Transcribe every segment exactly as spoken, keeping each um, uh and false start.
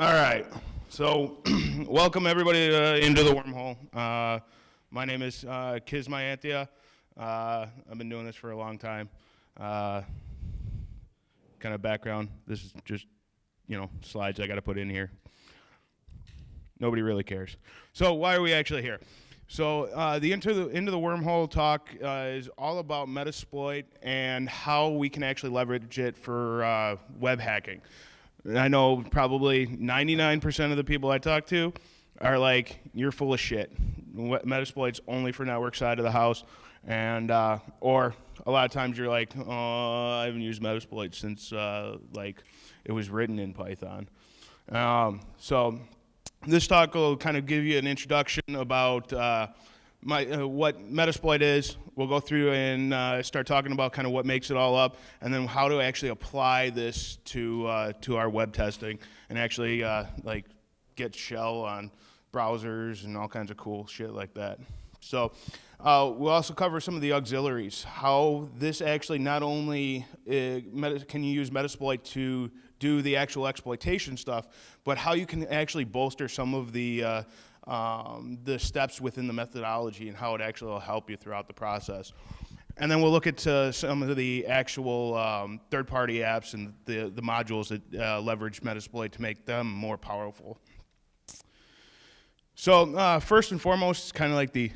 All right, so welcome everybody uh, into the wormhole. Uh, my name is uh, Kizmyanthia. Uh, I've been doing this for a long time. Uh, kind of background, this is just, you know, slides I gotta put in here. Nobody really cares. So why are we actually here? So uh, the Into the, into the Wormhole talk uh, is all about Metasploit and how we can actually leverage it for uh, web hacking. I know probably ninety-nine percent of the people I talk to are like, you're full of shit. Metasploit's only for network side of the house. And, uh, or a lot of times you're like, oh, I haven't used Metasploit since uh, like it was written in Python. Um, so this talk will kind of give you an introduction about uh, my, uh, what Metasploit is. We'll go through and uh, start talking about kind of what makes it all up, and then how to actually apply this to uh, to our web testing and actually uh, like get shell on browsers and all kinds of cool shit like that. So uh, we'll also cover some of the auxiliaries, how this actually not only uh, meta can you use Metasploit to do the actual exploitation stuff, but how you can actually bolster some of the uh, um, the steps within the methodology and how it actually will help you throughout the process. And then we'll look at uh, some of the actual um, third-party apps and the, the modules that uh, leverage Metasploit to make them more powerful. So uh, first and foremost, it's kind of like the,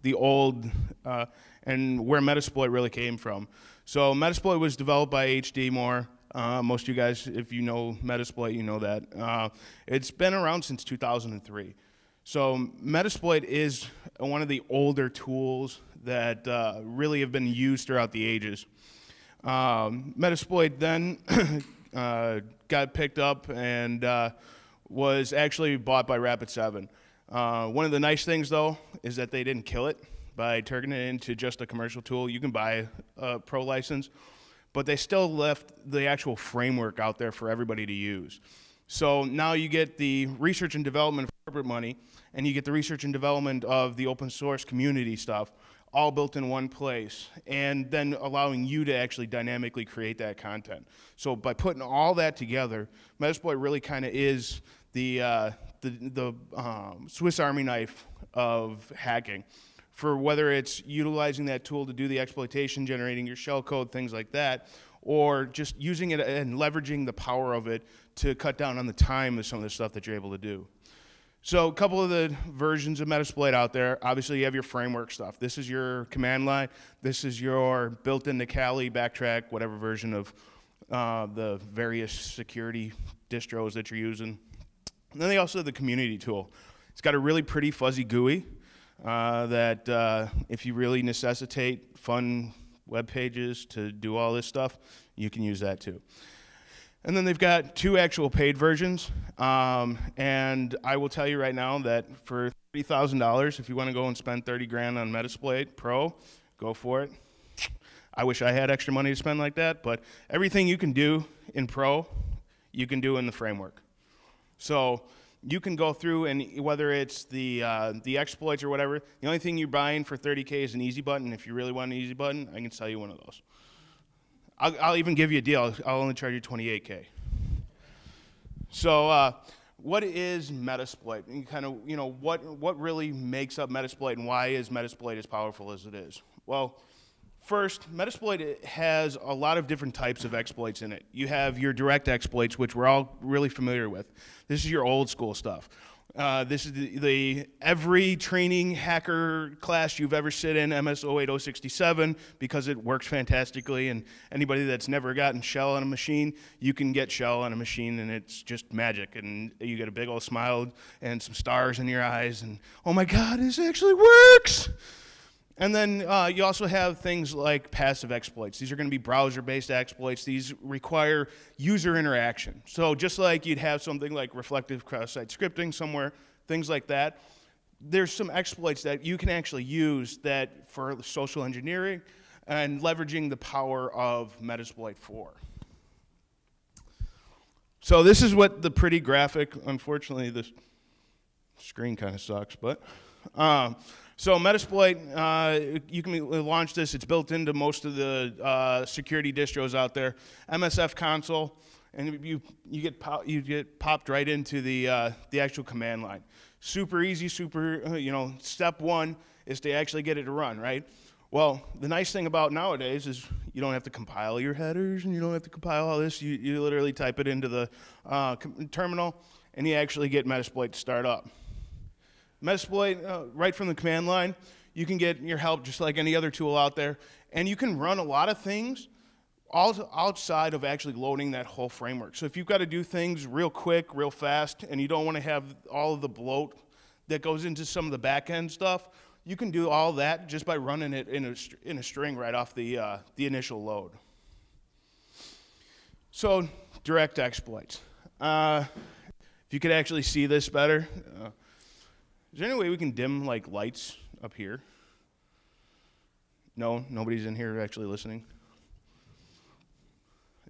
the old uh, and where Metasploit really came from. So Metasploit was developed by H D Moore. Uh, most of you guys, if you know Metasploit, you know that. Uh, it's been around since two thousand three. So Metasploit is one of the older tools that uh, really have been used throughout the ages. Um, Metasploit then uh, got picked up and uh, was actually bought by Rapid seven. Uh, one of the nice things, though, is that they didn't kill it by turning it into just a commercial tool. You can buy a pro license, but they still left the actual framework out there for everybody to use. So now you get the research and development of corporate money, and you get the research and development of the open source community stuff, all built in one place, and then allowing you to actually dynamically create that content. So by putting all that together, Metasploit really kind of is the uh, the, the um, Swiss Army knife of hacking, for whether it's utilizing that tool to do the exploitation, generating your shellcode, things like that, or just using it and leveraging the power of it to cut down on the time of some of the stuff that you're able to do. So a couple of the versions of Metasploit out there, obviously you have your framework stuff. This is your command line. This is your built-in to Kali, Backtrack, whatever version of uh, the various security distros that you're using. And then they also have the community tool. It's got a really pretty fuzzy G U I uh, that uh, if you really necessitate fun web pages to do all this stuff, you can use that too. And then they've got two actual paid versions. Um, and I will tell you right now that for thirty thousand dollars, if you want to go and spend thirty grand on Metasploit Pro, go for it. I wish I had extra money to spend like that, but everything you can do in Pro, you can do in the framework. So you can go through, and whether it's the uh, the exploits or whatever, the only thing you're buying for thirty K is an easy button. If you really want an easy button, I can sell you one of those. I'll, I'll even give you a deal. I'll only charge you twenty-eight K. So uh, what is Metasploit? And kind of, you know, what, what really makes up Metasploit, and why is Metasploit as powerful as it is? Well, first, Metasploit has a lot of different types of exploits in it. You have your direct exploits, which we're all really familiar with. This is your old school stuff. Uh, this is the, the every training hacker class you've ever sit in, M S zero eight zero six seven, because it works fantastically, and anybody that's never gotten shell on a machine, you can get shell on a machine, and it's just magic, and you get a big old smile and some stars in your eyes, and oh my God, this actually works! And then uh, you also have things like passive exploits. These are going to be browser-based exploits. These require user interaction. So just like you'd have something like reflective cross-site scripting somewhere, things like that, there's some exploits that you can actually use that for social engineering and leveraging the power of Metasploit for. So this is what the pretty graphic, unfortunately this screen kind of sucks, but um, so Metasploit, uh, you can launch this. It's built into most of the uh, security distros out there. M S F console and you you get pop, you get popped right into the uh, the actual command line. Super easy, super uh, you know. Step one is to actually get it to run, right? Well, the nice thing about nowadays is you don't have to compile your headers and you don't have to compile all this. You you literally type it into the uh, terminal and you actually get Metasploit to start up. Metasploit, uh, right from the command line, you can get your help just like any other tool out there, and you can run a lot of things all outside of actually loading that whole framework. So if you've got to do things real quick, real fast, and you don't want to have all of the bloat that goes into some of the back-end stuff, you can do all that just by running it in a, in a string right off the, uh, the initial load. So direct exploits. Uh, if you could actually see this better. Uh, is there any way we can dim like lights up here? No, nobody's in here actually listening.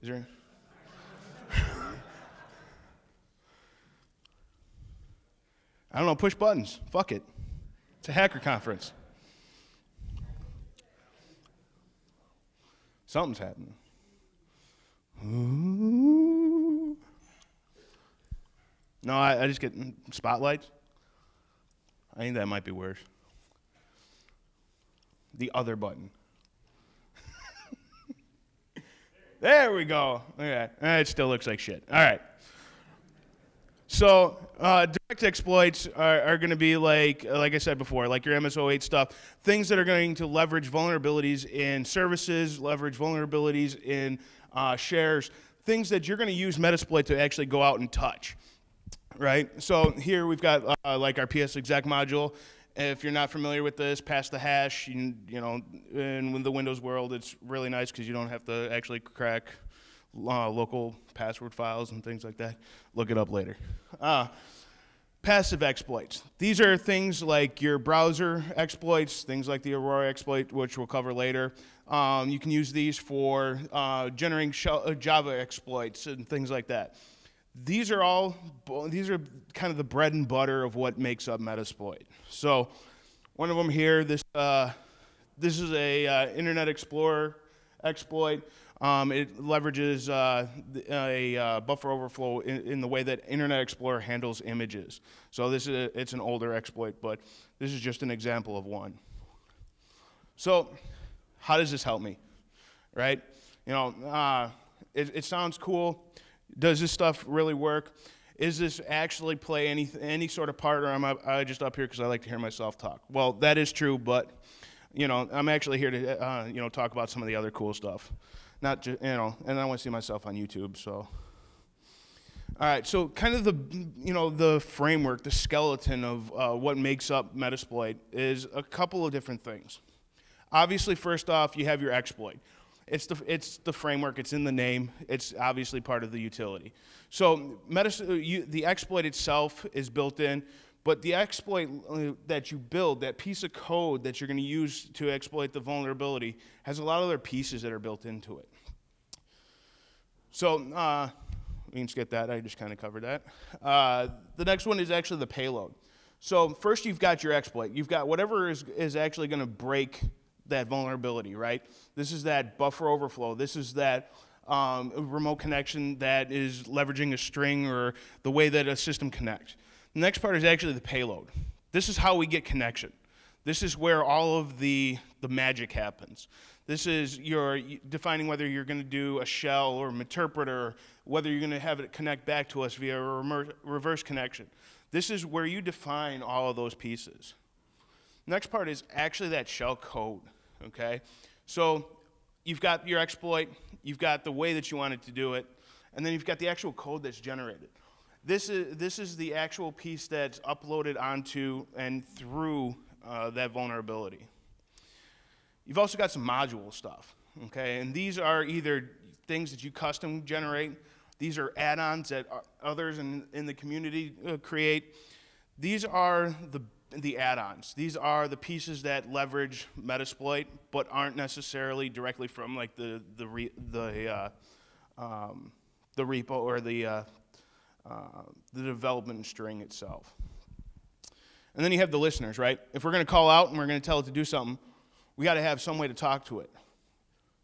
Is there? I don't know, push buttons. Fuck it. It's a hacker conference. Something's happening. Ooh. No, I, I just get spotlights. I think that might be worse. The other button. There we go. Look at that. It still looks like shit. All right. So uh, direct exploits are, are going to be like, like I said before, like your M S zero eight stuff, things that are going to leverage vulnerabilities in services, leverage vulnerabilities in uh, shares, things that you're going to use Metasploit to actually go out and touch, right? So here we've got uh, like our P S exec module. If you're not familiar with this, pass the hash. You, you know, in the Windows world, it's really nice because you don't have to actually crack uh, local password files and things like that. Look it up later. Uh, passive exploits. These are things like your browser exploits, things like the Aurora exploit, which we'll cover later. Um, you can use these for uh, generating shell, uh, Java exploits and things like that. These are all, these are kind of the bread and butter of what makes up Metasploit. So one of them here, this, uh, this is a uh, Internet Explorer exploit. Um, it leverages uh, a uh, buffer overflow in, in the way that Internet Explorer handles images. So this is a, it's an older exploit, but this is just an example of one. So how does this help me, right? You know, uh, it, it sounds cool. Does this stuff really work? Is this actually play any, any sort of part, or am I, I just up here because I like to hear myself talk? Well, that is true, but you know, I'm actually here to uh, you know, talk about some of the other cool stuff. Not just, you know, and I want to see myself on YouTube, so. All right, so kind of the, you know, the framework, the skeleton of uh, what makes up Metasploit is a couple of different things. Obviously, first off, you have your exploit. It's the, it's the framework, it's in the name, it's obviously part of the utility. So Metas you, the exploit itself is built in, but the exploit that you build, that piece of code that you're gonna use to exploit the vulnerability, has a lot of other pieces that are built into it. So uh, we can skip that, I just kinda covered that. Uh, the next one is actually the payload. So first you've got your exploit, you've got whatever is, is actually gonna break that vulnerability, right? This is that buffer overflow. This is that um, remote connection that is leveraging a string or the way that a system connects. The next part is actually the payload. This is how we get connection. This is where all of the, the magic happens. This is your defining whether you're gonna do a shell or Meterpreter, whether you're gonna have it connect back to us via a reverse connection. This is where you define all of those pieces. Next part is actually that shell code. Okay, so you've got your exploit, you've got the way that you wanted to do it, and then you've got the actual code that's generated. This is, this is the actual piece that's uploaded onto and through uh, that vulnerability. You've also got some module stuff, okay, and these are either things that you custom generate, these are add-ons that others in, in the community uh, create. These are the the add-ons. These are the pieces that leverage Metasploit, but aren't necessarily directly from like the the re the uh, um, the repo or the uh, uh, the development string itself. And then you have the listeners, right? If we're going to call out and we're going to tell it to do something, we got to have some way to talk to it.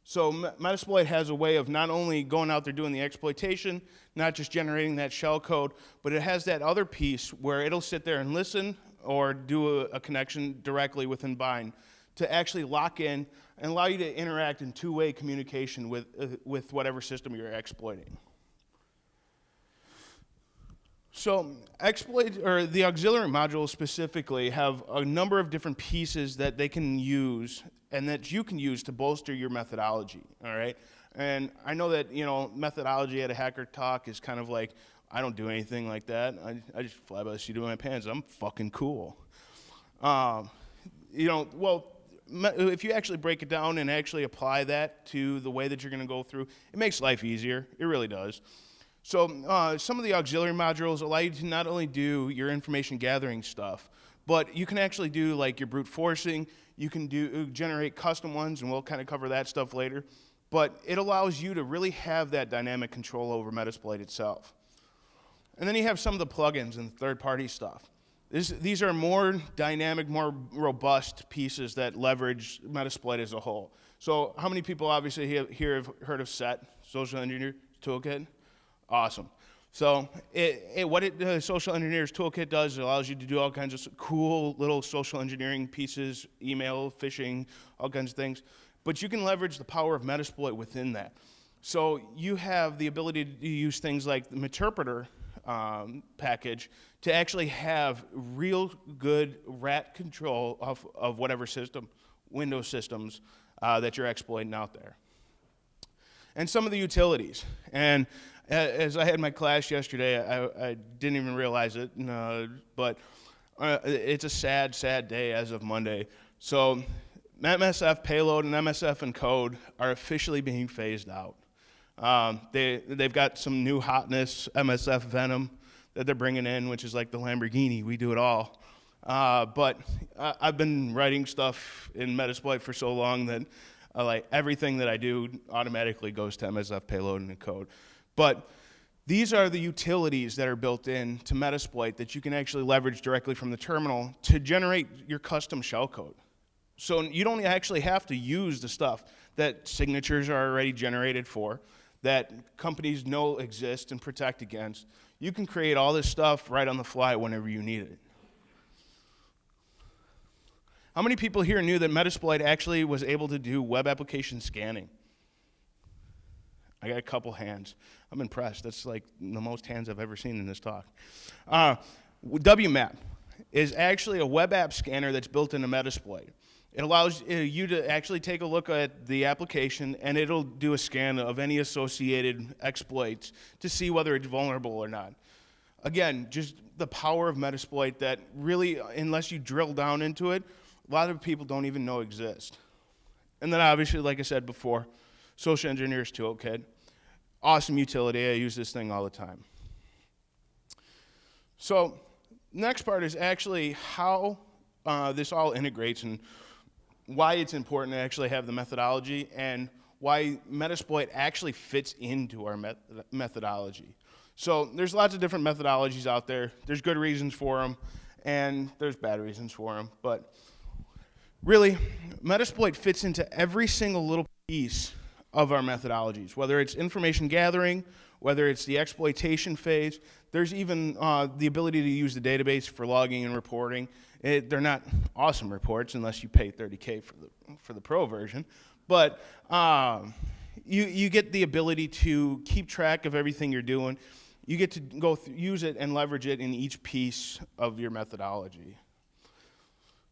So Metasploit has a way of not only going out there doing the exploitation, not just generating that shell code, but it has that other piece where it'll sit there and listen or do a, a connection directly within bind to actually lock in and allow you to interact in two-way communication with, uh, with whatever system you're exploiting. So exploit, or the auxiliary modules specifically, have a number of different pieces that they can use and that you can use to bolster your methodology, all right? And I know that, you know, methodology at a hacker talk is kind of like, I don't do anything like that. I, I just fly by the seat of my pants. I'm fucking cool. Um, you know, well, if you actually break it down and actually apply that to the way that you're going to go through, it makes life easier. It really does. So uh, some of the auxiliary modules allow you to not only do your information gathering stuff, but you can actually do like your brute forcing. You can do generate custom ones, and we'll kind of cover that stuff later. But it allows you to really have that dynamic control over Metasploit itself. And then you have some of the plugins and third-party stuff. This, these are more dynamic, more robust pieces that leverage Metasploit as a whole. So how many people obviously here have heard of SET, Social Engineer Toolkit? Awesome. So it, it, what it, the Social Engineers Toolkit does, it allows you to do all kinds of cool little social engineering pieces, email, phishing, all kinds of things. But you can leverage the power of Metasploit within that. So you have the ability to use things like the Meterpreter Um, package to actually have real good rat control of, of whatever system, Windows systems uh, that you're exploiting out there. And some of the utilities. And as I had my class yesterday, I, I didn't even realize it, no, but uh, it's a sad, sad day as of Monday. So M S F payload and M S F encode are officially being phased out. Um, they, they've got some new hotness, M S F Venom, that they're bringing in, which is like the Lamborghini, we do it all. Uh, but I, I've been writing stuff in Metasploit for so long that uh, like everything that I do automatically goes to M S F payload and encode. But these are the utilities that are built in to Metasploit that you can actually leverage directly from the terminal to generate your custom shellcode. So you don't actually have to use the stuff that signatures are already generated for, that companies know exist and protect against. You can create all this stuff right on the fly whenever you need it. How many people here knew that Metasploit actually was able to do web application scanning? I got a couple hands. I'm impressed. That's like the most hands I've ever seen in this talk. Uh, WMAP is actually a web app scanner that's built into Metasploit. It allows you to actually take a look at the application, and it'll do a scan of any associated exploits to see whether it's vulnerable or not. Again, just the power of Metasploit that really, unless you drill down into it, a lot of people don't even know exist. And then obviously, like I said before, Social Engineers Toolkit. Awesome utility. I use this thing all the time. So next part is actually how uh, this all integrates and why it's important to actually have the methodology and why Metasploit actually fits into our met methodology. So there's lots of different methodologies out there. There's good reasons for them, and there's bad reasons for them. But really, Metasploit fits into every single little piece of our methodologies, whether it's information gathering, whether it's the exploitation phase. There's even uh, the ability to use the database for logging and reporting. It, they're not awesome reports unless you pay thirty K for the, for the pro version. But um, you, you get the ability to keep track of everything you're doing. You get to go use it and leverage it in each piece of your methodology.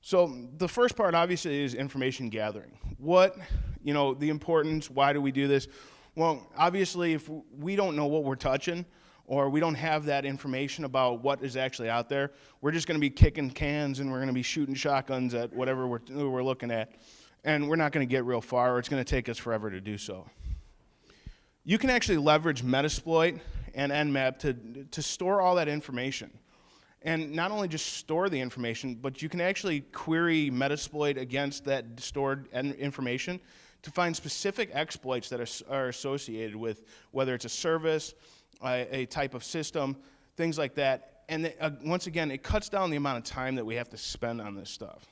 So the first part, obviously, is information gathering. What, you know, the importance, why do we do this? Well, obviously, if we don't know what we're touching, or we don't have that information about what is actually out there, we're just going to be kicking cans and we're going to be shooting shotguns at whatever we're, we're looking at. And we're not going to get real far, or it's going to take us forever to do so. You can actually leverage Metasploit and Nmap to, to store all that information. And not only just store the information, but you can actually query Metasploit against that stored information to find specific exploits that are, are associated with, whether it's a service, a type of system, things like that. And uh, once again, it cuts down the amount of time that we have to spend on this stuff.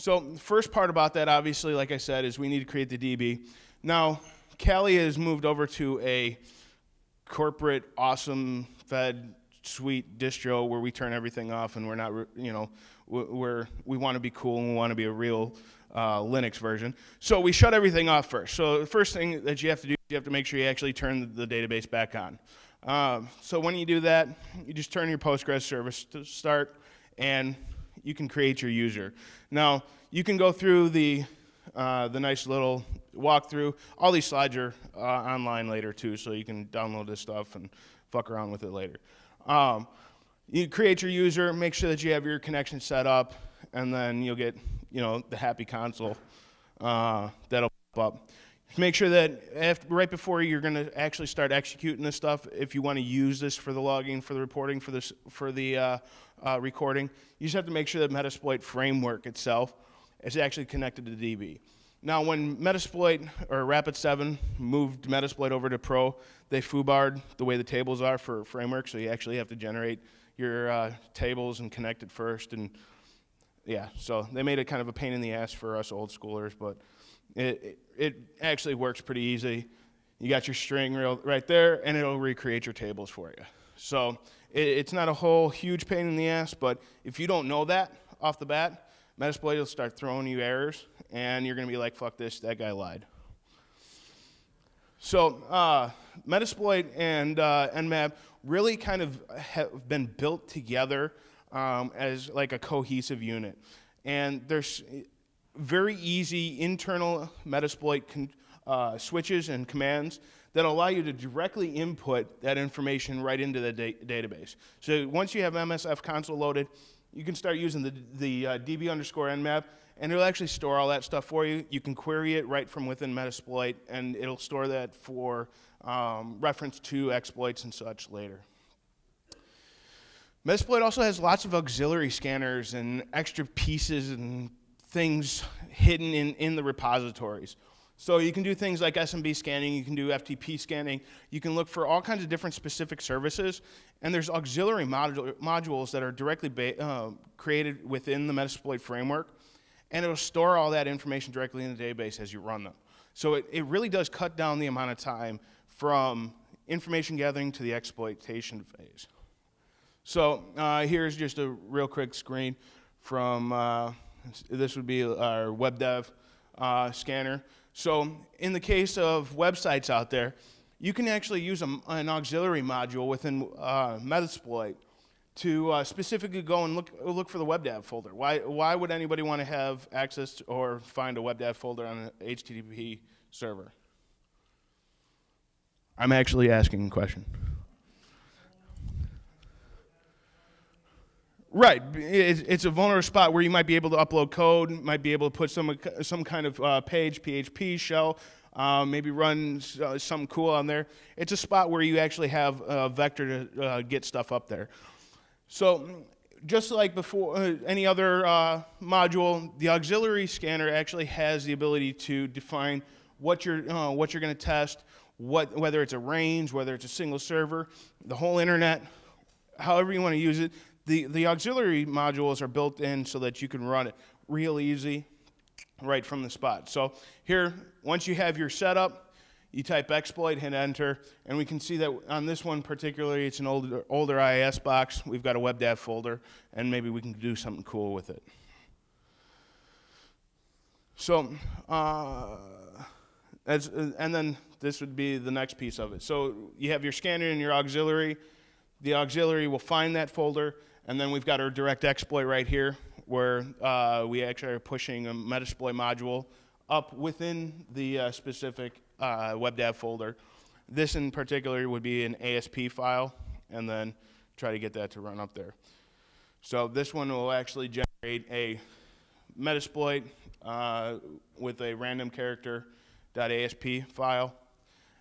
So the first part about that, obviously, like I said, is we need to create the D B. Now, Kali has moved over to a corporate, awesome, fed, sweet distro where we turn everything off and we're not, you know, we're, we want to be cool and we want to be a real uh, Linux version. So we shut everything off first. So the first thing that you have to do, you have to make sure you actually turn the database back on. Um, so when you do that, you just turn your Postgres service to start and you can create your user. Now, you can go through the, uh, the nice little walkthrough. All these slides are uh, online later too, so you can download this stuff and fuck around with it later. Um, you create your user, make sure that you have your connection set up, and then you'll get, you know, the happy console uh, that'll pop up. Make sure that after, right before you're going to actually start executing this stuff, if you want to use this for the logging, for the reporting, for this, for the uh, uh, recording, you just have to make sure that Metasploit framework itself is actually connected to the D B. Now, when Metasploit or Rapid seven moved Metasploit over to Pro, they foobarred the way the tables are for framework, so you actually have to generate your uh, tables and connect it first. And yeah, so they made it kind of a pain in the ass for us old schoolers, but. It, it, it actually works pretty easy. You got your string real, right there, and it'll recreate your tables for you. So it, it's not a whole huge pain in the ass, but if you don't know that off the bat, Metasploit will start throwing you errors, and you're going to be like, fuck this, that guy lied. So uh, Metasploit and uh, Nmap really kind of have been built together um, as like a cohesive unit. And there's very easy internal Metasploit con uh, switches and commands that allow you to directly input that information right into the da database. So once you have M S F console loaded, you can start using the, the uh, db underscore nmap, and it'll actually store all that stuff for you. You can query it right from within Metasploit, and it'll store that for um, reference to exploits and such later. Metasploit also has lots of auxiliary scanners and extra pieces and things hidden in, in the repositories. So you can do things like S M B scanning, you can do F T P scanning, you can look for all kinds of different specific services, and there's auxiliary modul modules that are directly ba uh, created within the Metasploit framework, and it'll store all that information directly in the database as you run them. So it, it really does cut down the amount of time from information gathering to the exploitation phase. So uh, here's just a real quick screen from uh, this would be our WebDAV uh, scanner. So in the case of websites out there, you can actually use a, an auxiliary module within uh, Metasploit to uh, specifically go and look, look for the WebDAV folder. Why, why would anybody want to have access to or find a WebDAV folder on an H T T P server? I'm actually asking a question. Right, it's a vulnerable spot where you might be able to upload code, might be able to put some some kind of uh, page, P H P shell, uh, maybe run uh, something cool on there. It's a spot where you actually have a vector to uh, get stuff up there. So just like before uh, any other uh, module, the auxiliary scanner actually has the ability to define what you're uh, what you're going to test, what whether it's a range, whether it's a single server, the whole internet, however you want to use it. The, the auxiliary modules are built in so that you can run it real easy right from the spot. So here, once you have your setup, you type exploit, hit enter, and we can see that on this one particularly, it's an older, older I I S box. We've got a WebDAV folder, and maybe we can do something cool with it. So, uh, as, and then this would be the next piece of it. So you have your scanner and your auxiliary. The auxiliary will find that folder, and then we've got our direct exploit right here where uh, we actually are pushing a Metasploit module up within the uh, specific uh, WebDAV folder. This in particular would be an A S P file, and then try to get that to run up there. So this one will actually generate a Metasploit uh, with a random character.asp file.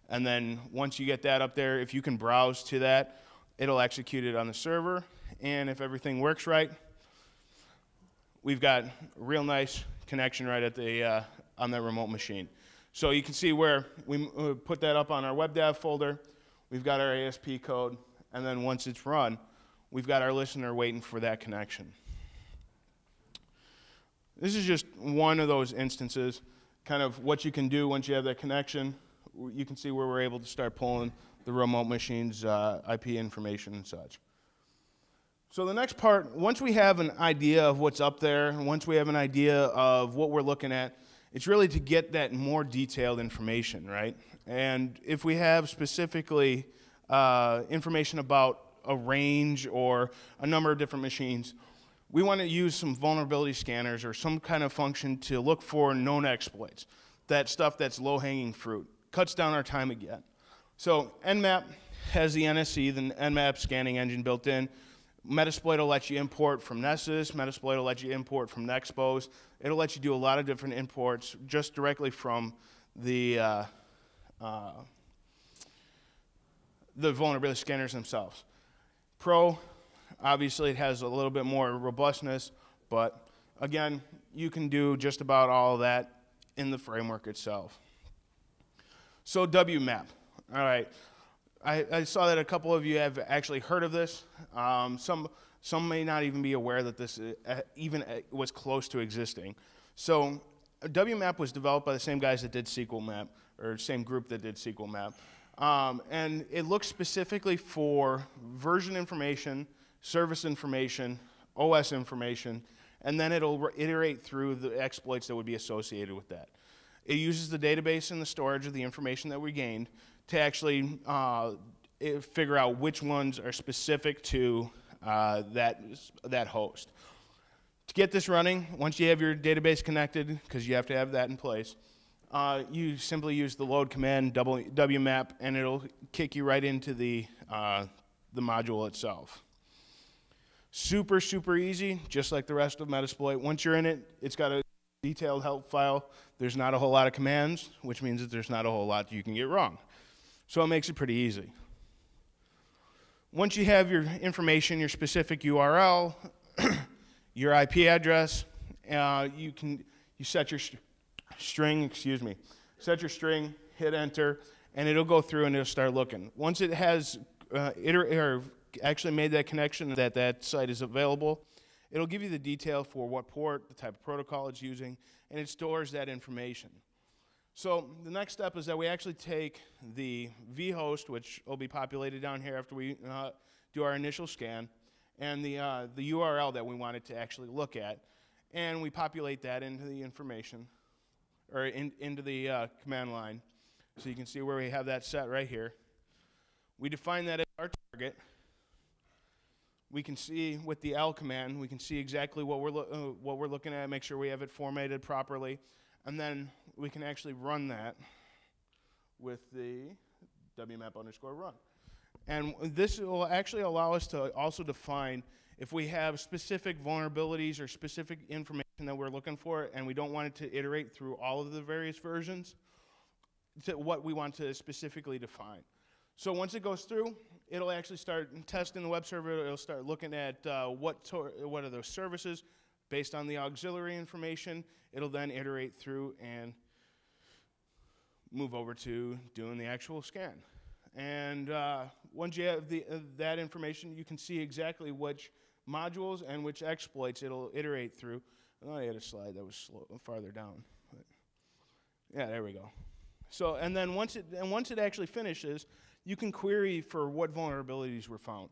And then once you get that up there, if you can browse to that, it'll execute it on the server, and if everything works right, we've got a real nice connection right at the, uh, on that remote machine. So you can see where we put that up on our WebDAV folder, we've got our A S P code, and then once it's run, we've got our listener waiting for that connection. This is just one of those instances, kind of what you can do once you have that connection. You can see where we're able to start pulling the remote machine's uh, I P information and such. So the next part, once we have an idea of what's up there, and once we have an idea of what we're looking at, it's really to get that more detailed information, right? And if we have specifically uh, information about a range or a number of different machines, we want to use some vulnerability scanners or some kind of function to look for known exploits, that stuff that's low-hanging fruit. Cuts down our time again. So Nmap has the N S E, the Nmap scanning engine built in. Metasploit will let you import from Nessus. Metasploit will let you import from Nexpose. It'll let you do a lot of different imports just directly from the uh, uh, the vulnerability scanners themselves. Pro, obviously, it has a little bit more robustness, but again, you can do just about all of that in the framework itself. So W map, all right. I, I saw that a couple of you have actually heard of this. Um, some, some may not even be aware that this is, uh, even uh, was close to existing. So W map was developed by the same guys that did S Q L Map, or same group that did S Q L Map. Um, and it looks specifically for version information, service information, O S information, and then it'll iterate through the exploits that would be associated with that. It uses the database and the storage of the information that we gained to actually uh, figure out which ones are specific to uh, that, that host. To get this running, once you have your database connected, because you have to have that in place, uh, you simply use the load command, W map, and it'll kick you right into the, uh, the module itself. Super, super easy, just like the rest of Metasploit. Once you're in it, it's got a detailed help file. There's not a whole lot of commands, which means that there's not a whole lot you can get wrong. So it makes it pretty easy. Once you have your information, your specific U R L, your I P address, uh, you can you set your st string, excuse me, set your string, hit enter, and it'll go through and it'll start looking. Once it has uh, iter or actually made that connection that that site is available, it'll give you the detail for what port, the type of protocol it's using, and it stores that information. So the next step is that we actually take the vhost, which will be populated down here after we uh, do our initial scan, and the, uh, the U R L that we wanted to actually look at, and we populate that into the information, or in, into the uh, command line. So you can see where we have that set right here. We define that as our target. We can see with the L command, we can see exactly what we're, uh, what we're looking at, make sure we have it formatted properly, and then we can actually run that with the W map underscore run. And this will actually allow us to also define if we have specific vulnerabilities or specific information that we're looking for and we don't want it to iterate through all of the various versions, to what we want to specifically define. So once it goes through, it'll actually start testing the web server. It'll start looking at uh, what, what are those services. Based on the auxiliary information, it'll then iterate through and move over to doing the actual scan. And uh, once you have the, uh, that information, you can see exactly which modules and which exploits it'll iterate through. Oh, I had a slide that was slow, farther down. But yeah, there we go. So, and then once it, and once it actually finishes, you can query for what vulnerabilities were found.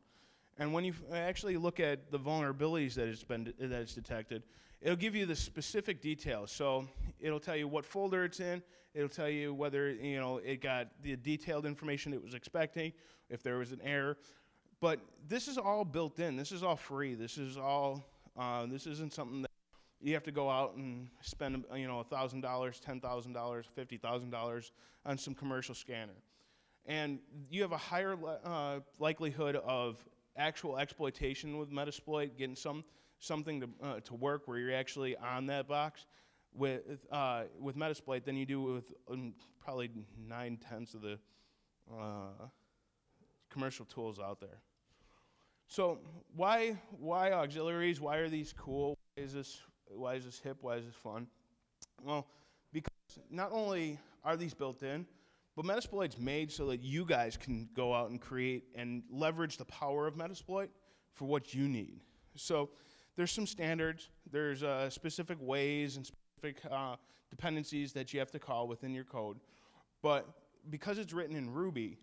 And when you actually look at the vulnerabilities that it's been de that it's detected, it'll give you the specific details. So it'll tell you what folder it's in. It'll tell you whether you know it got the detailed information it was expecting, if there was an error. But this is all built in. This is all free. This is all. Uh, this isn't something that you have to go out and spend you know a thousand dollars, ten thousand dollars, fifty thousand dollars on some commercial scanner. And you have a higher li uh, likelihood of actual exploitation with Metasploit, getting some something to uh, to work where you're actually on that box with uh, with Metasploit than you do with um, probably nine tenths of the uh, commercial tools out there. So why why auxiliaries? Why are these cool? Why is this why is this hip? Why is this fun? Well, because not only are these built in, but Metasploit's made so that you guys can go out and create and leverage the power of Metasploit for what you need. So there's some standards, there's uh, specific ways and specific uh, dependencies that you have to call within your code. But because it's written in Ruby,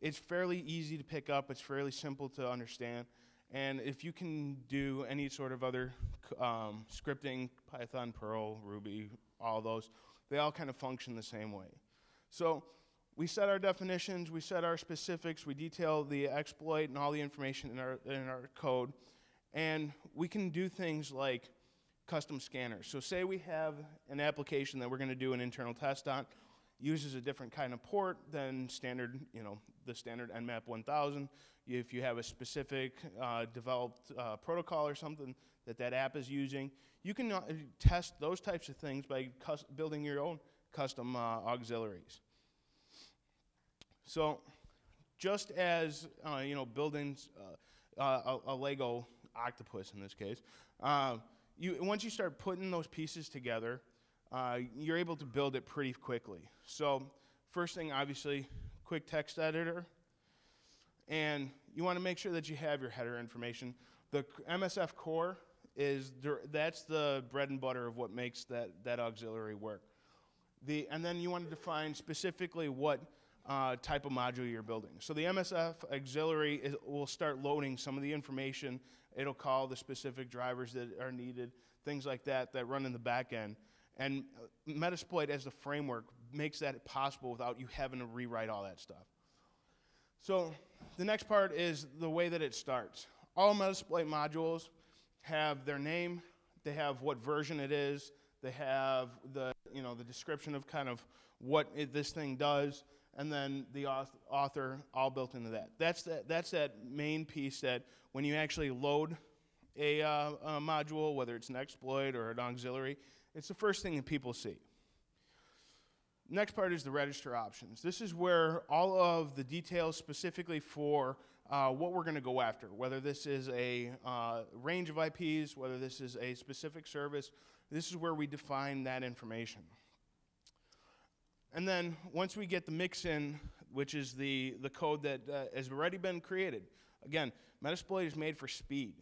it's fairly easy to pick up, it's fairly simple to understand. And if you can do any sort of other um, scripting, Python, Perl, Ruby, all those, they all kind of function the same way. So we set our definitions, we set our specifics, we detail the exploit and all the information in our, in our code. And we can do things like custom scanners. So say we have an application that we're going to do an internal test on, uses a different kind of port than standard, you know, the standard Nmap one thousand. If you have a specific uh, developed uh, protocol or something that that app is using, you can uh, test those types of things by building your own custom uh, auxiliaries. So just as, uh, you know, building uh, uh, a, a Lego octopus in this case, uh, you, once you start putting those pieces together, uh, you're able to build it pretty quickly. So first thing, obviously, quick text editor. And you want to make sure that you have your header information. The M S F core, is there, that's the bread and butter of what makes that, that auxiliary work. The, and then you want to define specifically what Uh, type of module you're building. So the M S F auxiliary is, will start loading some of the information. It'll call the specific drivers that are needed, things like that that run in the back end. And Metasploit as the framework makes that possible without you having to rewrite all that stuff. So the next part is the way that it starts. All Metasploit modules have their name, they have what version it is, they have the, you know, the description of kind of what it, this thing does, and then the author all built into that. That's that, that's that main piece that when you actually load a, uh, a module, whether it's an exploit or an auxiliary, it's the first thing that people see. Next part is the register options. This is where all of the details specifically for uh, what we're gonna go after, whether this is a uh, range of I Ps, whether this is a specific service, this is where we define that information. And then once we get the mix-in, which is the, the code that uh, has already been created. Again, Metasploit is made for speed.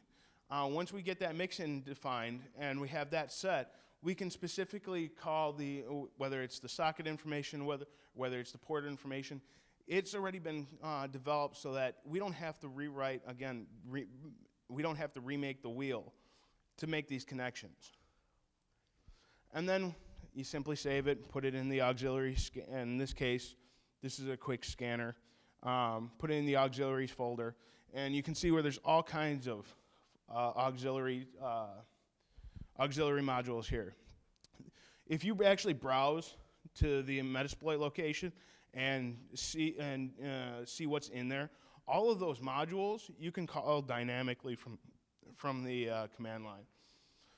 Uh, once we get that mix-in defined and we have that set, we can specifically call the, whether it's the socket information, whether, whether it's the port information, it's already been uh, developed so that we don't have to rewrite, again, re we don't have to remake the wheel to make these connections. And then you simply save it, put it in the auxiliary, in this case, this is a quick scanner, um, put it in the auxiliaries folder, and you can see where there's all kinds of uh, auxiliary, uh, auxiliary modules here. If you actually browse to the Metasploit location and see, and, uh, see what's in there, all of those modules you can call dynamically from, from the uh, command line.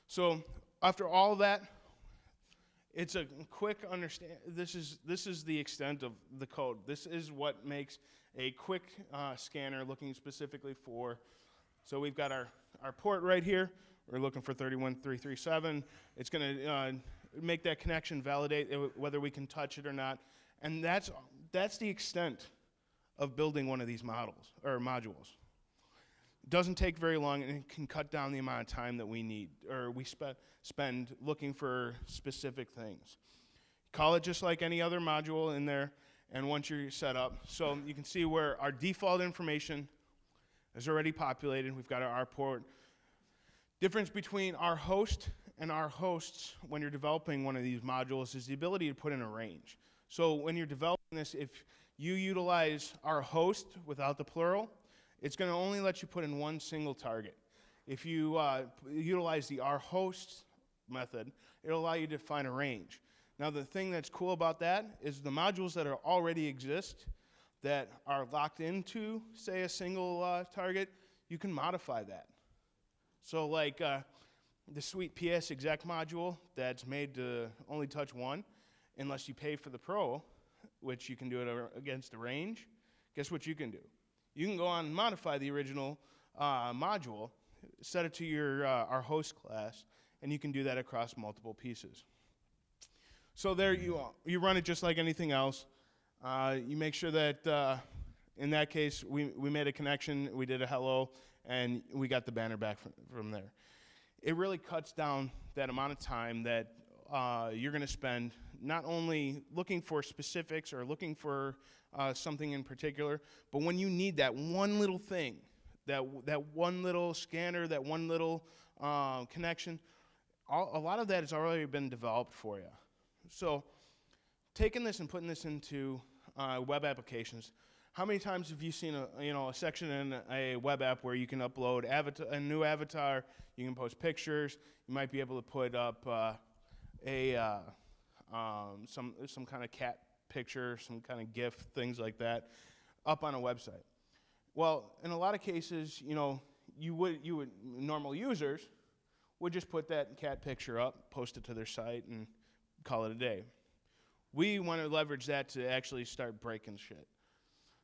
So after all that, it's a quick understand, this is, this is the extent of the code. This is what makes a quick uh, scanner looking specifically for, so we've got our, our port right here. We're looking for thirty-one three three seven. It's gonna uh, make that connection, validate it, whether we can touch it or not. And that's, that's the extent of building one of these models, or modules. It doesn't take very long and it can cut down the amount of time that we need, or we spe spend looking for specific things. Call it just like any other module in there, and once you're set up, so you can see where our default information is already populated. We've got our, our port. Difference between our host and our hosts when you're developing one of these modules is the ability to put in a range. So when you're developing this, if you utilize our host without the plural, it's going to only let you put in one single target. If you uh, utilize the rHost method, it'll allow you to define a range. Now the thing that's cool about that is the modules that are already exist that are locked into, say, a single uh, target, you can modify that. So like uh, the Suite P S exec module that's made to only touch one, unless you pay for the pro, which you can do it against the range, guess what you can do? You can go on and modify the original uh, module, set it to your, uh, our host class, and you can do that across multiple pieces. So there you are. You run it just like anything else. Uh, you make sure that, uh, in that case, we, we made a connection, we did a hello, and we got the banner back from, from there. it really cuts down that amount of time that uh, you're going to spend not only looking for specifics or looking for uh, something in particular, but when you need that one little thing, that, that one little scanner, that one little uh, connection, all, a lot of that has already been developed for you. So taking this and putting this into uh, web applications, how many times have you seen a, you know, a section in a web app where you can upload avatar, a new avatar, you can post pictures, you might be able to put up uh, a, uh, um, some, some kind of cat picture, some kind of GIF, things like that, up on a website? Well, in a lot of cases, you know, you would, you would, normal users would just put that cat picture up, post it to their site, and call it a day. We want to leverage that to actually start breaking shit.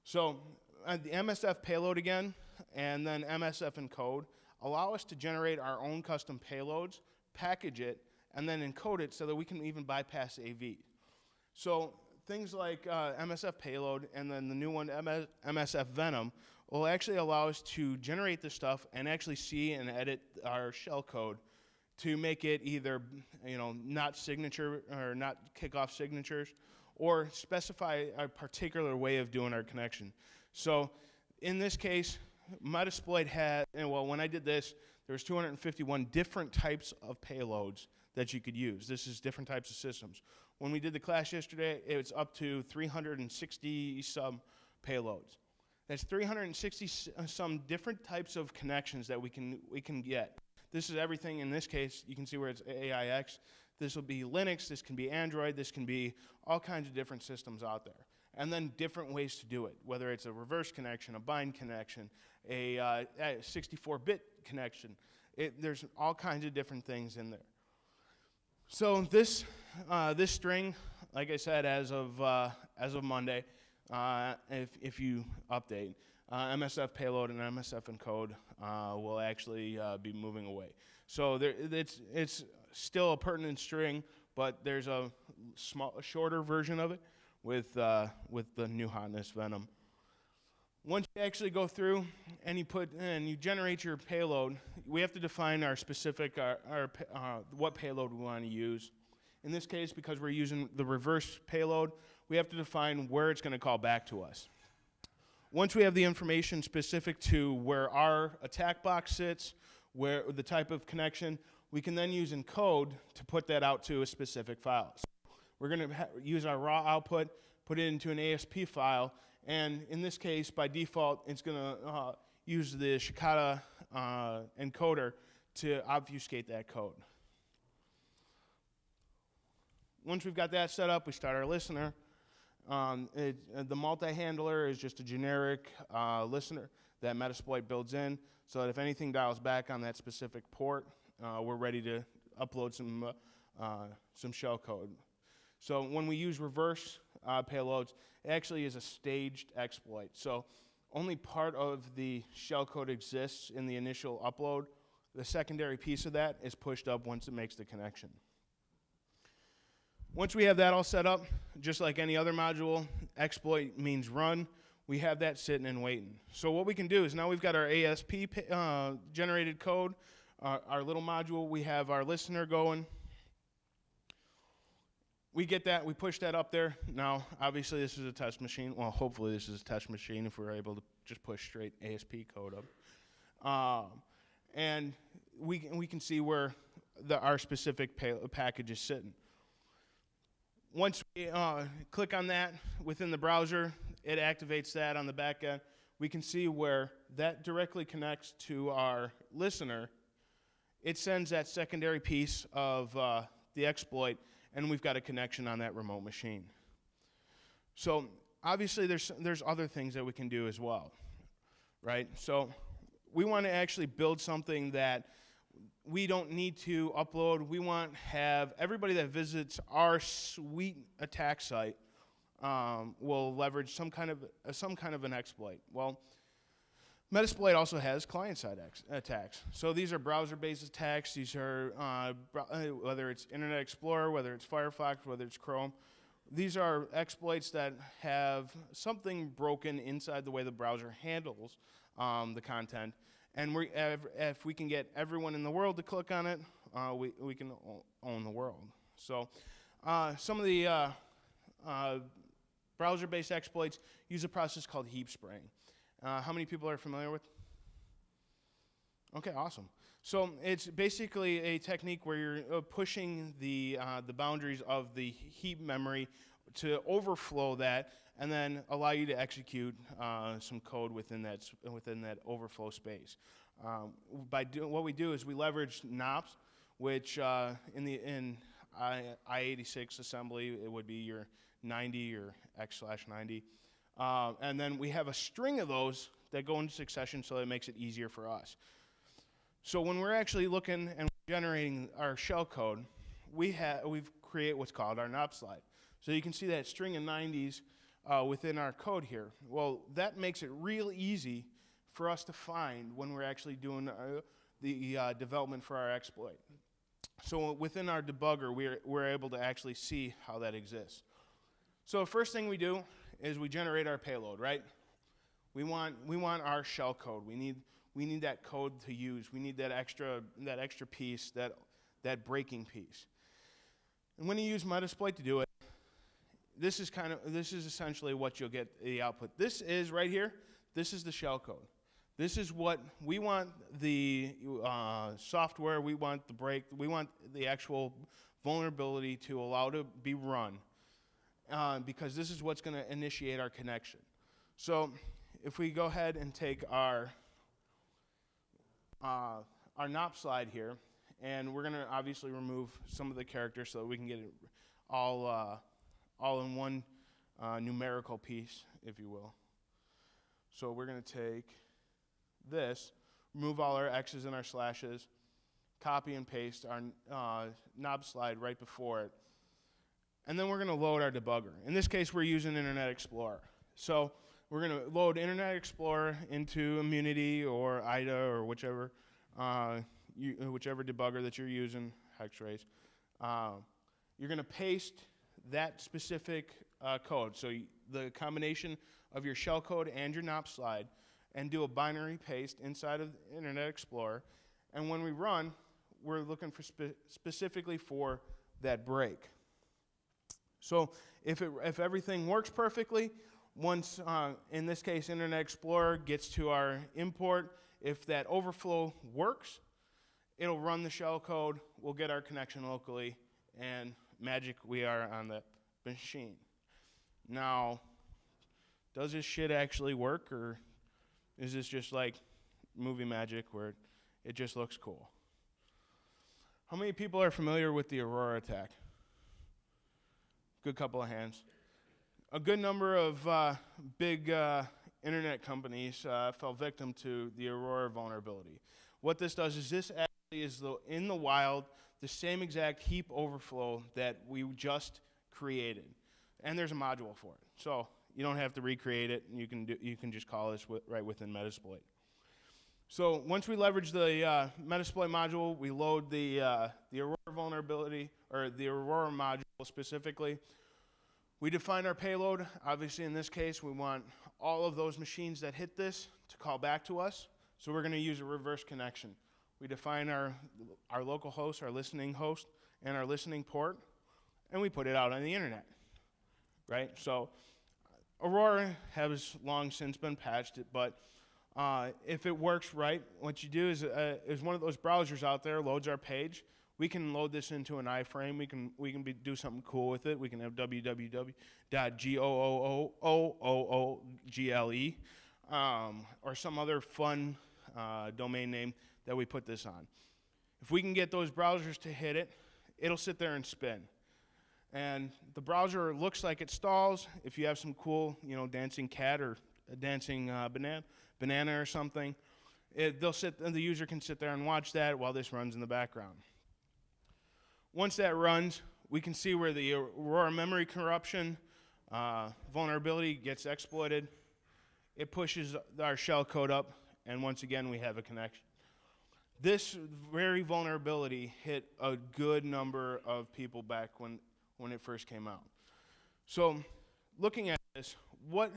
So uh, the M S F payload again, and then M S F encode, allow us to generate our own custom payloads, package it, and then encode it so that we can even bypass A V. So things like uh, M S F payload and then the new one, M S F Venom, will actually allow us to generate this stuff and actually see and edit our shellcode to make it either, you know, not signature or not kick off signatures, or specify a particular way of doing our connection. So in this case, Metasploit had, and well, when I did this, there was two hundred fifty-one different types of payloads that you could use. This is different types of systems. When we did the class yesterday, it was up to three hundred sixty some payloads. That's three hundred sixty some different types of connections that we can, we can get. This is everything. In this case, you can see where it's A I X. This will be Linux, this can be Android, this can be all kinds of different systems out there. And then different ways to do it, whether it's a reverse connection, a bind connection, a sixty-four bit uh, connection. It, there's all kinds of different things in there. So this, uh, this string, like I said, as of, uh, as of Monday, uh, if, if you update, uh, M S F payload and M S F encode uh, will actually uh, be moving away. So there, it's, it's still a pertinent string, but there's a small, a shorter version of it with uh, with the new hotness Venom. Once you actually go through and you put and you generate your payload, we have to define our specific our, our uh, what payload we want to use. In this case, because we're using the reverse payload, we have to define where it's going to call back to us. Once we have the information specific to where our attack box sits, where the type of connection, we can then use encode to put that out to a specific file. So we're going to use our raw output, put it into an A S P file, and in this case, by default, it's going to uh, use the Shikata uh, encoder to obfuscate that code. Once we've got that set up, we start our listener. Um, it, uh, the multi-handler is just a generic uh, listener that Metasploit builds in, so that if anything dials back on that specific port, Uh, we're ready to upload some uh, uh, some shell code. So when we use reverse uh, payloads, it actually is a staged exploit. So only part of the shell code exists in the initial upload. The secondary piece of that is pushed up once it makes the connection. Once we have that all set up, just like any other module, exploit means run. We have that sitting and waiting. So what we can do is now we've got our A S P uh, generated code. Uh, our little module, we have our listener going. We get that, we push that up there. Now, obviously this is a test machine. Well, hopefully this is a test machine if we're able to just push straight A S P code up. Um, and we can, we can see where the, our specific pay package is sitting. Once we uh, click on that within the browser, it activates that on the back end. We can see where that directly connects to our listener. It sends that secondary piece of uh, the exploit, and we've got a connection on that remote machine. So obviously there's, there's other things that we can do as well, right? So we want to actually build something that we don't need to upload. We want to have everybody that visits our sweet attack site um, will leverage some kind of, uh, some kind of an exploit. Well, Metasploit also has client-side attacks. So these are browser-based attacks. These are, uh, whether it's Internet Explorer, whether it's Firefox, whether it's Chrome, these are exploits that have something broken inside the way the browser handles um, the content, And we, if we can get everyone in the world to click on it, uh, we, we can own the world. So uh, some of the uh, uh, browser-based exploits use a process called heap spraying. Uh, how many people are familiar with? Okay, awesome. So it's basically a technique where you're uh, pushing the, uh, the boundaries of the heap memory to overflow that and then allow you to execute uh, some code within that, within that overflow space. Um, by do, what we do is we leverage nops, which uh, in the in I eighty-six assembly, it would be your ninety or X slash ninety. Uh, and then we have a string of those that go into succession, so that it makes it easier for us. So when we're actually looking and generating our shell code, we have we've create what's called our nop slide. So you can see that string of nineties uh, within our code here. Well, that makes it real easy for us to find when we're actually doing our, the uh, development for our exploit. So within our debugger, we're, we're able to actually see how that exists. So first thing we do is we generate our payload, right? We want, we want our shell code. We need, we need that code to use. We need that extra, that extra piece, that, that breaking piece. And when you use Metasploit to do it, this is kind of, this is essentially what you'll get the output. This is right here. This is the shellcode. This is what we want the uh, software, we want the break, we want the actual vulnerability to allow to be run uh, because this is what's going to initiate our connection. So if we go ahead and take our, uh, our nop slide here, and we're going to obviously remove some of the characters so that we can get it all uh, all in one uh, numerical piece, if you will. So we're going to take this, remove all our X's and our slashes, copy and paste our uh, knob slide right before it, and then we're going to load our debugger. In this case, we're using Internet Explorer. So we're going to load Internet Explorer into Immunity or I D A or whichever, uh, you, whichever debugger that you're using, Hexrays. Uh, you're going to paste that specific uh, code, so the combination of your shellcode and your nop slide, and do a binary paste inside of Internet Explorer. And when we run, we're looking for spe specifically for that break. So if, it, if everything works perfectly, once, uh, in this case, Internet Explorer gets to our import, if that overflow works, it'll run the shellcode, we'll get our connection locally, and magic, we are on the machine. Now, does this shit actually work, or is this just like movie magic where it just looks cool? How many people are familiar with the Aurora attack? Good couple of hands. A good number of uh, big uh, internet companies uh, fell victim to the Aurora vulnerability. What this does is this actually is the, in the wild, the same exact heap overflow that we just created. And there's a module for it. So you don't have to recreate it, and you can, do, you can just call this wi right within Metasploit. So once we leverage the uh, Metasploit module, we load the, uh, the Aurora vulnerability, or the Aurora module specifically. We define our payload. Obviously, in this case, we want all of those machines that hit this to call back to us. So we're going to use a reverse connection. We define our, our local host, our listening host, and our listening port, and we put it out on the internet, right? So Aurora has long since been patched, but uh, if it works right, what you do is, uh, is one of those browsers out there loads our page. We can load this into an iframe. We can, we can be, do something cool with it. We can have w w w dot google um, or some other fun uh, domain name that we put this on. If we can get those browsers to hit it, it'll sit there and spin. And the browser looks like it stalls. If you have some cool, you know, dancing cat or a dancing uh, banana, banana or something, it, they'll sit, the user can sit there and watch that while this runs in the background. Once that runs, we can see where the Aurora memory corruption uh, vulnerability gets exploited. It pushes our shellcode up, and once again, we have a connection. This very vulnerability hit a good number of people back when, when it first came out. So looking at this, what,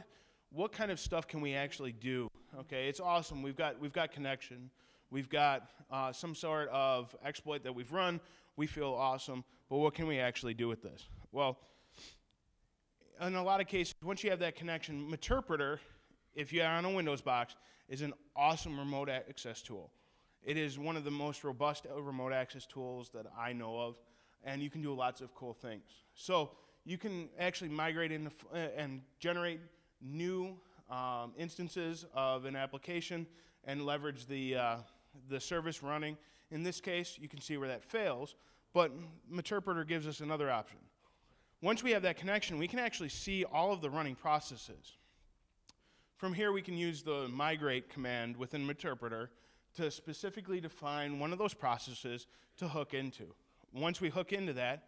what kind of stuff can we actually do? Okay, it's awesome. We've got we've got connection. We've got uh, some sort of exploit that we've run. We feel awesome, but what can we actually do with this? Well, in a lot of cases, once you have that connection, Meterpreter, if you're on a Windows box, is an awesome remote access tool. It is one of the most robust remote access tools that I know of, and you can do lots of cool things. So you can actually migrate into f and generate new um, instances of an application and leverage the, uh, the service running. In this case, you can see where that fails, but Meterpreter gives us another option. Once we have that connection, we can actually see all of the running processes. From here, we can use the migrate command within Meterpreter to specifically define one of those processes to hook into. Once we hook into that,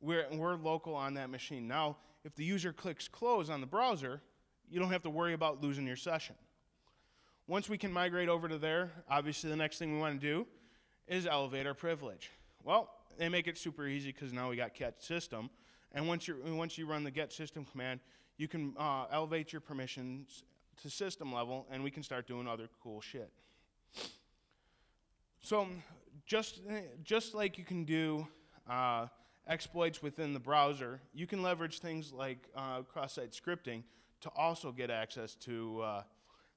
we're, we're local on that machine. Now, if the user clicks close on the browser, you don't have to worry about losing your session. Once we can migrate over to there, obviously the next thing we want to do is elevate our privilege. Well, they make it super easy because now we got get system. And once, you're, once you run the get system command, you can uh, elevate your permissions to system level, and we can start doing other cool shit. So just, just like you can do uh, exploits within the browser, you can leverage things like uh, cross-site scripting to also get access to, uh,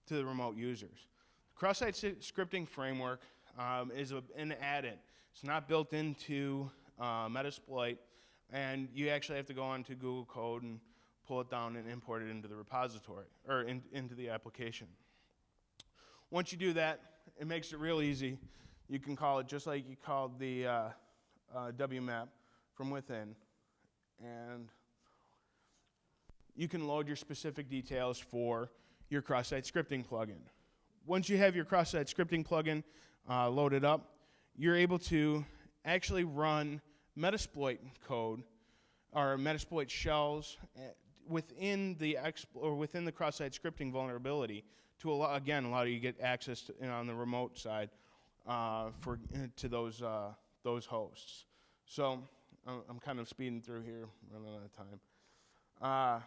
to the remote users. The cross-site scripting framework um, is a, an add-in. It's not built into uh, Metasploit, and you actually have to go onto Google Code and pull it down and import it into the repository, or in, into the application. Once you do that, it makes it real easy. You can call it just like you called the uh, uh, W map from within, and you can load your specific details for your cross-site scripting plugin. Once you have your cross-site scripting plugin uh, loaded up, you're able to actually run Metasploit code or Metasploit shells within the or within the cross-site scripting vulnerability to allow, again allow you to get access to, you know, on the remote side uh, for to those uh, those hosts. So I'm, I'm kind of speeding through here, running out of time. Uh,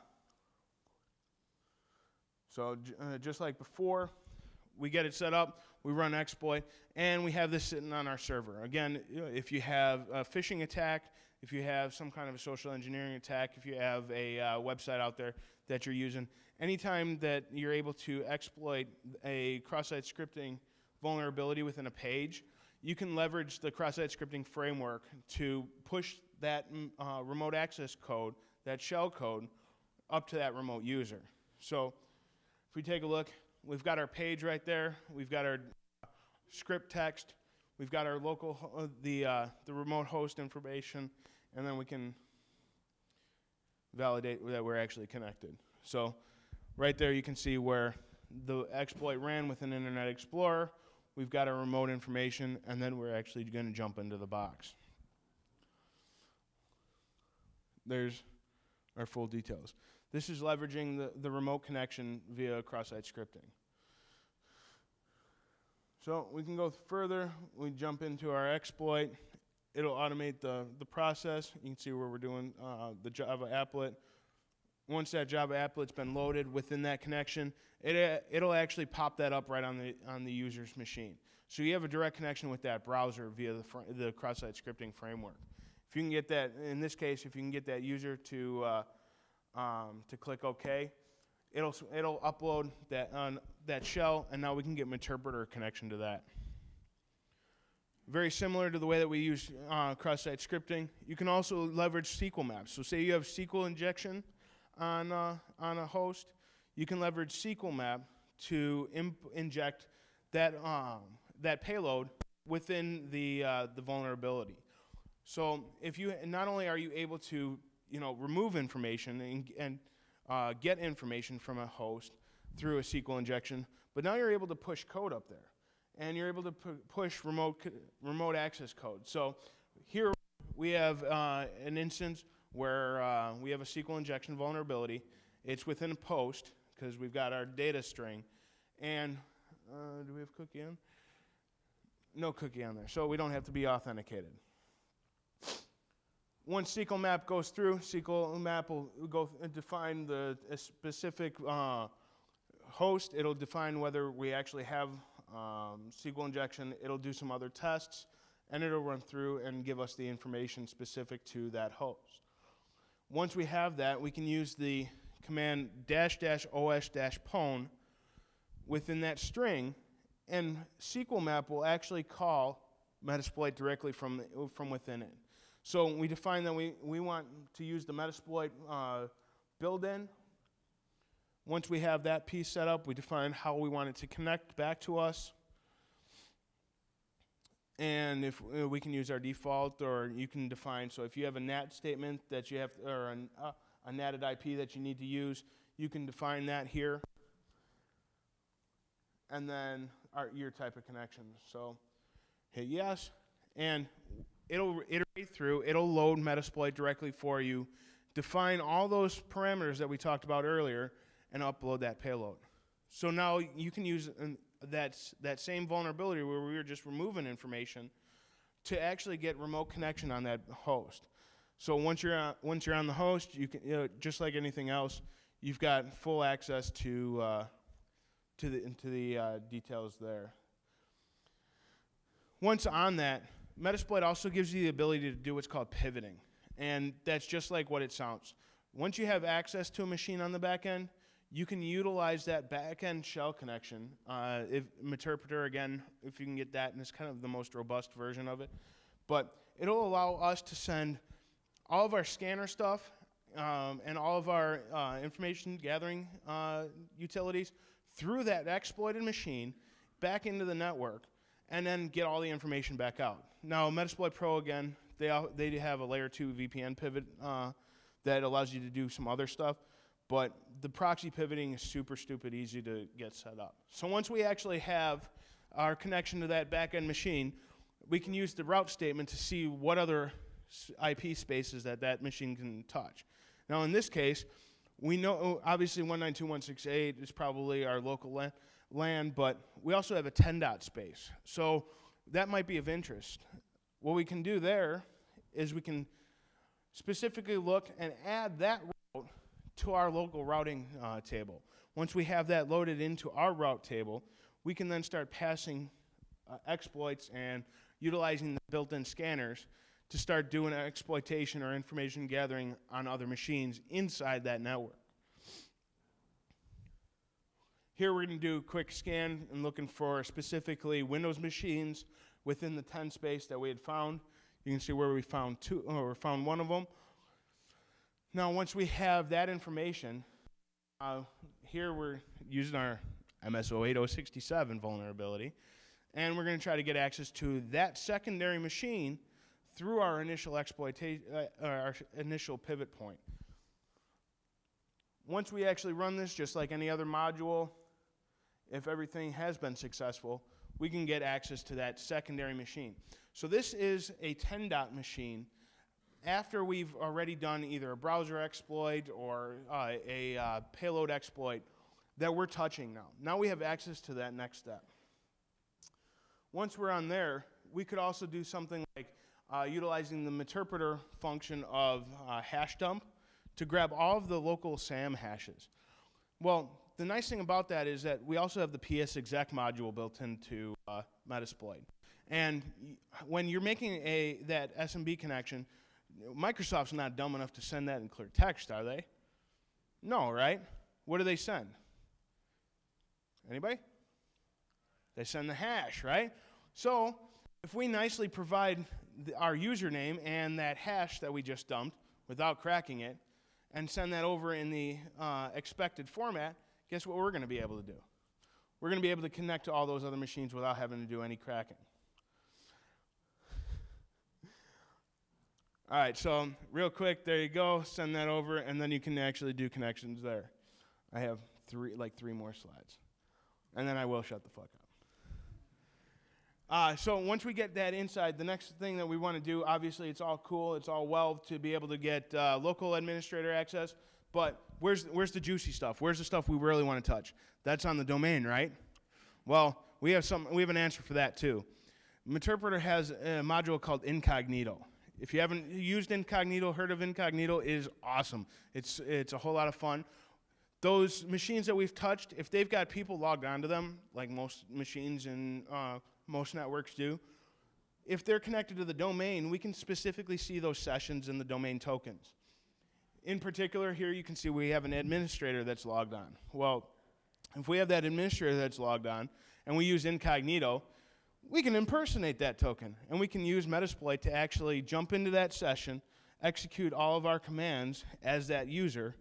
so j uh, just like before, we get it set up, we run exploit, and we have this sitting on our server. Again, if you have a phishing attack, if you have some kind of a social engineering attack, if you have a uh, website out there that you're using, anytime that you're able to exploit a cross-site scripting vulnerability within a page, you can leverage the cross-site scripting framework to push that uh, remote access code, that shell code, up to that remote user. So if we take a look, we've got our page right there. We've got our script text. We've got our local, uh, the, uh, the remote host information, and then we can validate that we're actually connected. So right there you can see where the exploit ran with an Internet Explorer. We've got our remote information, and then we're actually going to jump into the box. There's our full details. This is leveraging the, the remote connection via cross-site scripting. So we can go further. We jump into our exploit. It'll automate the, the process. You can see where we're doing uh, the Java applet. Once that Java applet's been loaded within that connection, it, it'll actually pop that up right on the, on the user's machine. So you have a direct connection with that browser via the, fr the cross-site scripting framework. If you can get that, in this case, if you can get that user to uh, Um, to click OK, it'll it'll upload that on that shell, and now we can get Meterpreter connection to that. Very similar to the way that we use uh, cross-site scripting, you can also leverage S Q L maps. So, say you have S Q L injection on uh, on a host, you can leverage S Q L map to imp inject that um, that payload within the uh, the vulnerability. So, if you not only are you able to you know, remove information and, and uh, get information from a host through a S Q L injection, but now you're able to push code up there, and you're able to pu push remote co remote access code. So here we have uh, an instance where uh, we have a S Q L injection vulnerability. It's within a post because we've got our data string, and uh, do we have cookie on? No cookie on there, so we don't have to be authenticated. Once S Q L map goes through, S Q L map will go th define the a specific uh, host, it'll define whether we actually have um, S Q L injection, it'll do some other tests, and it'll run through and give us the information specific to that host. Once we have that, we can use the command dash dash os dash pwn within that string, and S Q L Map will actually call Metasploit directly from, from within it. So we define that we, we want to use the Metasploit uh, build-in. Once we have that piece set up, we define how we want it to connect back to us. And if uh, we can use our default, or you can define, so if you have a N A T statement that you have, or an, uh, a N A T I P that you need to use, you can define that here. And then our, your type of connection. So hit yes, and it'll iterate through, it'll load Metasploit directly for you, define all those parameters that we talked about earlier, and upload that payload. So now you can use an, that's, that same vulnerability where we were just removing information to actually get remote connection on that host. So once you're on, once you're on the host, you can, you know, just like anything else, you've got full access to uh, to the, to the uh, details there. Once on that, Metasploit also gives you the ability to do what's called pivoting. And that's just like what it sounds. Once you have access to a machine on the back end, you can utilize that back end shell connection. Uh, if Meterpreter, again, if you can get that, and it's kind of the most robust version of it. But it'll allow us to send all of our scanner stuff um, and all of our uh, information gathering uh, utilities through that exploited machine back into the network, and then get all the information back out. Now, Metasploit Pro, again, they, all, they have a layer two V P N pivot uh, that allows you to do some other stuff, but the proxy pivoting is super stupid easy to get set up. So once we actually have our connection to that back-end machine, we can use the route statement to see what other I P spaces that that machine can touch. Now, in this case, we know, obviously, one ninety-two dot one sixty-eight is probably our local LAN, LAN, but we also have a ten dot space. So that might be of interest. What we can do there is we can specifically look and add that route to our local routing uh, table. Once we have that loaded into our route table, we can then start passing uh, exploits and utilizing the built-in scanners to start doing exploitation or information gathering on other machines inside that network. Here we're going to do a quick scan and looking for specifically Windows machines within the ten space that we had found. You can see where we found two, or found one of them. Now, once we have that information, uh, here we're using our M S zero eight zero six seven vulnerability, and we're going to try to get access to that secondary machine through our initial exploitation, uh, our initial pivot point. Once we actually run this, just like any other module, if everything has been successful, we can get access to that secondary machine. So this is a ten dot machine after we've already done either a browser exploit or uh, a uh, payload exploit that we're touching now. Now we have access to that next step. Once we're on there, we could also do something like uh, utilizing the Meterpreter function of uh, hash dump to grab all of the local SAM hashes. Well, the nice thing about that is that we also have the P S exec module built into uh, Metasploit. And when you're making a, that S M B connection, Microsoft's not dumb enough to send that in clear text, are they? No, right? What do they send? Anybody? They send the hash, right? So if we nicely provide the, our username and that hash that we just dumped without cracking it, and send that over in the uh, expected format, guess what we're going to be able to do? We're going to be able to connect to all those other machines without having to do any cracking. All right, so real quick, there you go. Send that over, and then you can actually do connections there. I have three, like three more slides. And then I will shut the fuck up. Uh, so once we get that inside, the next thing that we want to do, obviously it's all cool, it's all well to be able to get uh, local administrator access, but where's, where's the juicy stuff? Where's the stuff we really want to touch? That's on the domain, right? Well, we have, some, we have an answer for that too. Meterpreter has a module called Incognito. If you haven't used Incognito, heard of Incognito, it is awesome. It's, it's a whole lot of fun. Those machines that we've touched, if they've got people logged onto them, like most machines and uh, most networks do, if they're connected to the domain, we can specifically see those sessions in the domain tokens. In particular, here you can see we have an administrator that's logged on. Well, if we have that administrator that's logged on, and we use Incognito, we can impersonate that token, and we can use Metasploit to actually jump into that session, execute all of our commands as that user,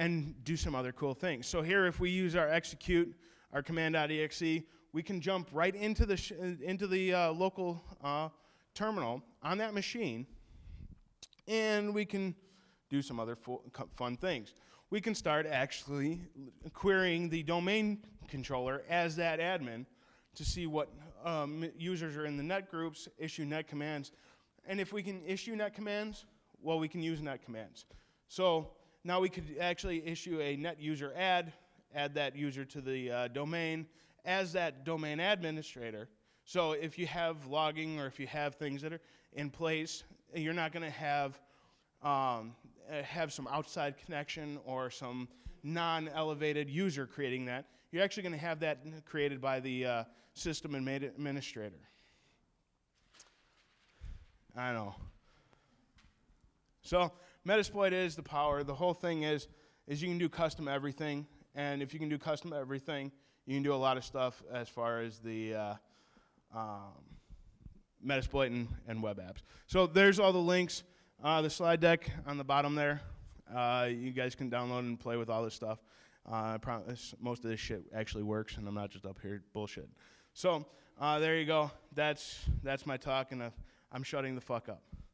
and do some other cool things. So here, if we use our execute, our command.exe, we can jump right into the, sh into the uh, local uh, terminal on that machine, and we can do some other fun things. We can start actually querying the domain controller as that admin to see what um, users are in the net groups, issue net commands. And if we can issue net commands, well, we can use net commands. So now we could actually issue a net user add, add that user to the uh, domain as that domain administrator. So if you have logging or if you have things that are in place, you're not going to have um, have some outside connection or some non-elevated user creating that. You're actually going to have that created by the uh, system administrator. I know. So Metasploit is the power. The whole thing is, is you can do custom everything, and if you can do custom everything, you can do a lot of stuff as far as the uh, um, Metasploit and, and web apps. So there's all the links. Uh, the slide deck on the bottom there. Uh, you guys can download and play with all this stuff. Uh, I promise most of this shit actually works, and I'm not just up here bullshit. So uh, there you go. That's that's my talk, and uh, I'm shutting the fuck up.